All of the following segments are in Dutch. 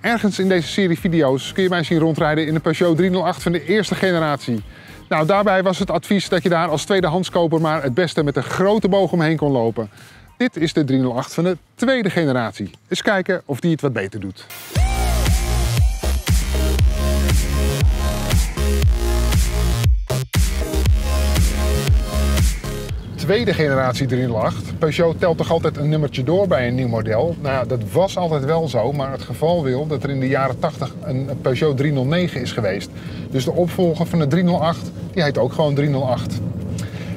Ergens in deze serie video's kun je mij zien rondrijden in de Peugeot 308 van de eerste generatie. Nou, daarbij was het advies dat je daar als tweedehandskoper maar het beste met een grote boog omheen kon lopen. Dit is de 308 van de tweede generatie. Eens kijken of die het wat beter doet. Tweede generatie 308. Peugeot telt toch altijd een nummertje door bij een nieuw model? Nou, dat was altijd wel zo, maar het geval wil dat er in de jaren 80 een Peugeot 309 is geweest. Dus de opvolger van de 308, die heet ook gewoon 308.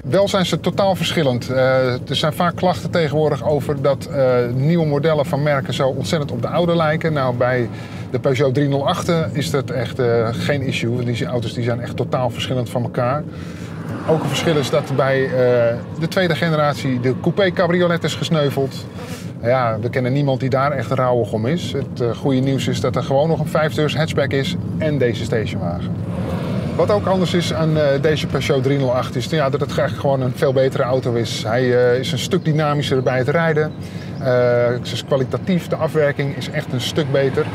Wel zijn ze totaal verschillend. Er zijn vaak klachten tegenwoordig over dat nieuwe modellen van merken zo ontzettend op de oude lijken. Nou, bij de Peugeot 308 is dat echt geen issue. Die auto's die zijn echt totaal verschillend van elkaar. Ook een verschil is dat bij de tweede generatie de coupé cabriolet is gesneuveld. Ja, we kennen niemand die daar echt rauwig om is. Het goede nieuws is dat er gewoon nog een 5-deurs hatchback is en deze stationwagen. Wat ook anders is aan deze Peugeot 308 is ja, dat het eigenlijk gewoon een veel betere auto is. Hij is een stuk dynamischer bij het rijden. Het is kwalitatief, de afwerking is echt een stuk beter.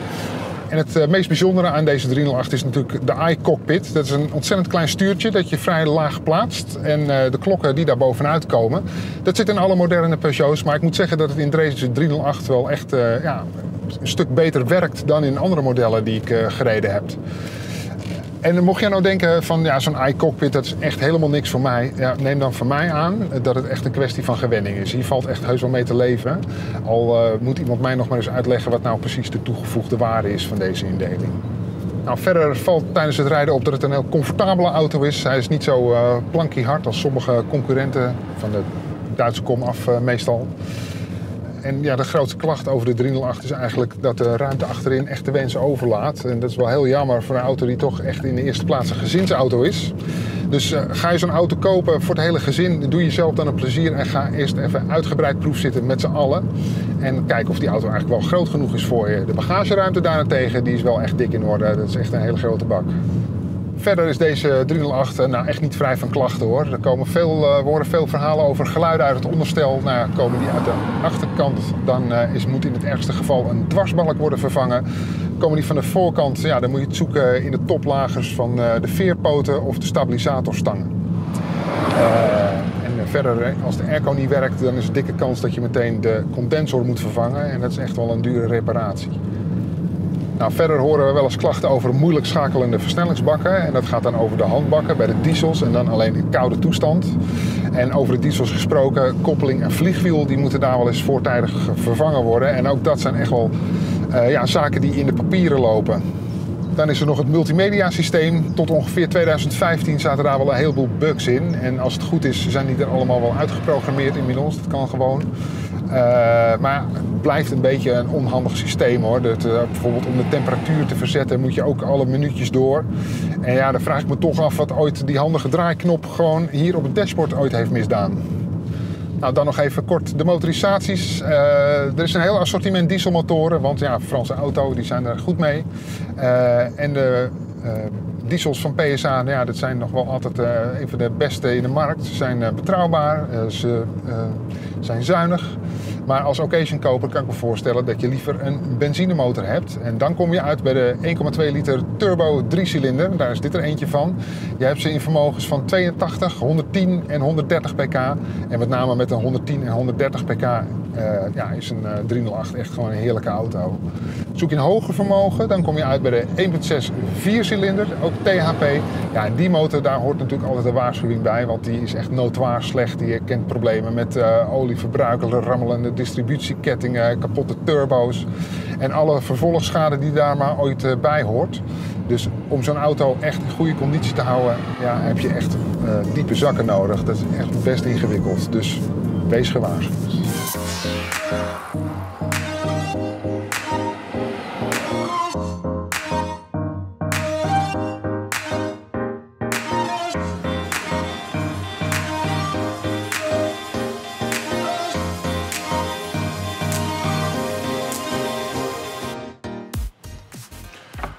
En het meest bijzondere aan deze 308 is natuurlijk de i-cockpit. Dat is een ontzettend klein stuurtje dat je vrij laag plaatst. En de klokken die daar bovenuit komen, dat zit in alle moderne Peugeots. Maar ik moet zeggen dat het in deze 308 wel echt een stuk beter werkt dan in andere modellen die ik gereden heb. En mocht jij nou denken van ja, zo'n i-cockpit dat is echt helemaal niks voor mij. Ja, neem dan van mij aan dat het echt een kwestie van gewenning is. Hier valt echt heus wel mee te leven. Al moet iemand mij nog maar eens uitleggen wat nou precies de toegevoegde waarde is van deze indeling. Nou, verder valt tijdens het rijden op dat het een heel comfortabele auto is. Hij is niet zo plankiehard als sommige concurrenten van de Duitse komaf meestal. En ja, de grootste klacht over de 308 is eigenlijk dat de ruimte achterin echt de wens overlaat. En dat is wel heel jammer voor een auto die toch echt in de eerste plaats een gezinsauto is. Dus ga je zo'n auto kopen voor het hele gezin, doe jezelf dan een plezier en ga eerst even uitgebreid proefzitten met z'n allen. En kijk of die auto eigenlijk wel groot genoeg is voor je. De bagageruimte daarentegen, die is wel echt dik in orde. Dat is echt een hele grote bak. Verder is deze 308 nou echt niet vrij van klachten hoor. Er worden veel verhalen over geluiden uit het onderstel. Nou, komen die uit de achterkant, dan moet in het ergste geval een dwarsbalk worden vervangen. Komen die van de voorkant, ja, dan moet je het zoeken in de toplagers van de veerpoten of de stabilisatorstangen. En verder, als de airco niet werkt, dan is er dikke kans dat je meteen de condensor moet vervangen. En dat is echt wel een dure reparatie. Nou, verder horen we wel eens klachten over moeilijk schakelende versnellingsbakken. En dat gaat dan over de handbakken bij de diesels en dan alleen in koude toestand. En over de diesels gesproken, koppeling en vliegwiel, die moeten daar wel eens voortijdig vervangen worden. En ook dat zijn echt wel zaken die in de papieren lopen. Dan is er nog het multimedia systeem. Tot ongeveer 2015 zaten daar wel een heleboel bugs in. En als het goed is, zijn die er allemaal wel uitgeprogrammeerd inmiddels. Dat kan gewoon. Maar het blijft een beetje een onhandig systeem hoor. Dat, bijvoorbeeld om de temperatuur te verzetten moet je ook alle minuutjes door. En ja, dan vraag ik me toch af wat ooit die handige draaiknop gewoon hier op het dashboard ooit heeft misdaan. Nou, dan nog even kort de motorisaties. Er is een heel assortiment dieselmotoren, want ja, Franse auto, die zijn er goed mee. En de diesels van PSA, nou ja, dat zijn nog wel altijd een van de beste in de markt. Ze zijn betrouwbaar, ze zijn zuinig. Maar als occasionkoper kan ik me voorstellen dat je liever een benzinemotor hebt. En dan kom je uit bij de 1,2 liter turbo 3-cilinder. Daar is dit er eentje van. Je hebt ze in vermogens van 82, 110 en 130 pk. En met name met een 110 en 130 pk is een 308 echt gewoon een heerlijke auto. Zoek je een hoger vermogen, dan kom je uit bij de 1,6 4-cilinder, ook THP. Ja, en die motor, daar hoort natuurlijk altijd een waarschuwing bij, want die is echt notoire slecht. Die herkent problemen met olieverbruik, rammelende distributiekettingen, kapotte turbo's en alle vervolgschade die daar maar ooit bij hoort. Dus om zo'n auto echt in goede conditie te houden, ja, heb je echt diepe zakken nodig. Dat is echt best ingewikkeld, dus wees gewaarschuwd.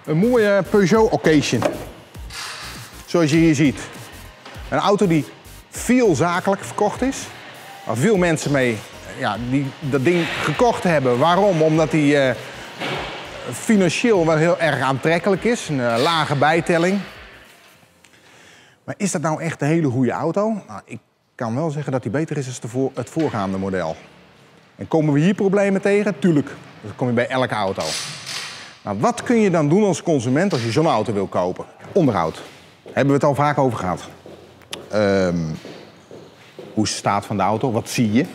Een mooie Peugeot Occasion. Zoals je hier ziet. Een auto die veel zakelijk verkocht is. Waar veel mensen mee die dat ding gekocht hebben. Waarom? Omdat die financieel wel heel erg aantrekkelijk is. Een lage bijtelling. Maar is dat nou echt een hele goede auto? Nou, ik kan wel zeggen dat die beter is dan het voorgaande model. En komen we hier problemen tegen? Tuurlijk. Dat kom je bij elke auto. Nou, wat kun je dan doen als consument als je zo'n auto wil kopen? Onderhoud. Daar hebben we het al vaak over gehad. Hoe is de staat van de auto? Wat zie je?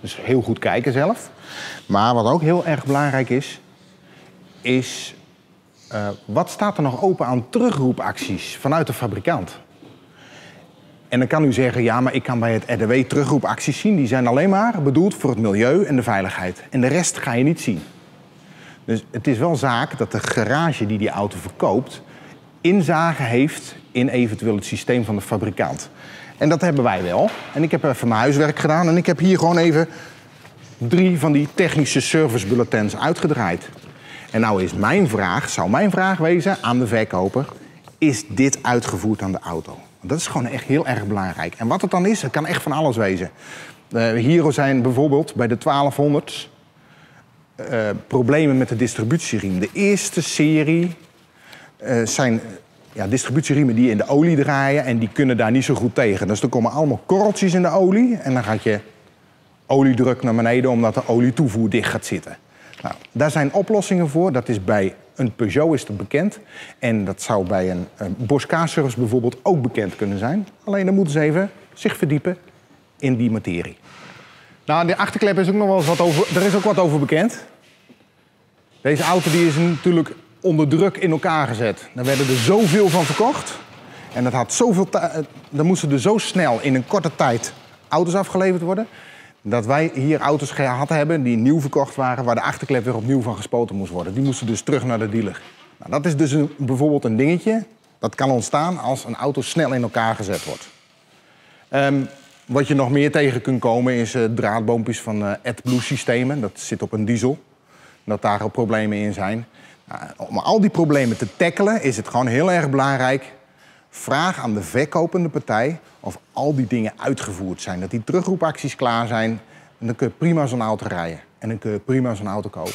Dus heel goed kijken zelf. Maar wat ook heel erg belangrijk is, is wat staat er nog open aan terugroepacties vanuit de fabrikant? En dan kan u zeggen, ja, maar ik kan bij het RDW terugroepacties zien. Die zijn alleen maar bedoeld voor het milieu en de veiligheid. En de rest ga je niet zien. Dus het is wel zaak dat de garage die die auto verkoopt inzage heeft in eventueel het systeem van de fabrikant. En dat hebben wij wel. En ik heb even mijn huiswerk gedaan en ik heb hier gewoon even 3 van die technische service bulletins uitgedraaid. En nou is mijn vraag, zou mijn vraag wezen aan de verkoper, is dit uitgevoerd aan de auto? Dat is gewoon echt heel erg belangrijk. En wat het dan is, het kan echt van alles wezen. Hier zijn bijvoorbeeld bij de 1200 problemen met de distributieriem. De eerste serie zijn distributieriemen die in de olie draaien en die kunnen daar niet zo goed tegen. Dus er komen allemaal korreltjes in de olie en dan gaat je oliedruk naar beneden omdat de olietoevoer dicht gaat zitten. Nou, daar zijn oplossingen voor. Dat is bij een Peugeot is dat bekend. En dat zou bij een Bosch Kassers bijvoorbeeld ook bekend kunnen zijn. Alleen dan moeten ze even zich verdiepen in die materie. Nou, de achterklep is ook nog wel eens wat over. Er is ook wat over bekend. Deze auto die is natuurlijk onder druk in elkaar gezet. Daar werden er zoveel van verkocht. En dat had zoveel. Dan moesten er zo snel in een korte tijd auto's afgeleverd worden. Dat wij hier auto's gehad hebben die nieuw verkocht waren, waar de achterklep weer opnieuw van gespoten moest worden. Die moesten dus terug naar de dealer. Nou, dat is dus bijvoorbeeld een dingetje. Dat kan ontstaan als een auto snel in elkaar gezet wordt. Wat je nog meer tegen kunt komen is draadboompjes van AdBlue-systemen. Dat zit op een diesel. Dat daar ook problemen in zijn. Om al die problemen te tackelen is het gewoon heel erg belangrijk. Vraag aan de verkopende partij of al die dingen uitgevoerd zijn. Dat die terugroepacties klaar zijn. En dan kun je prima zo'n auto rijden. En dan kun je prima zo'n auto kopen.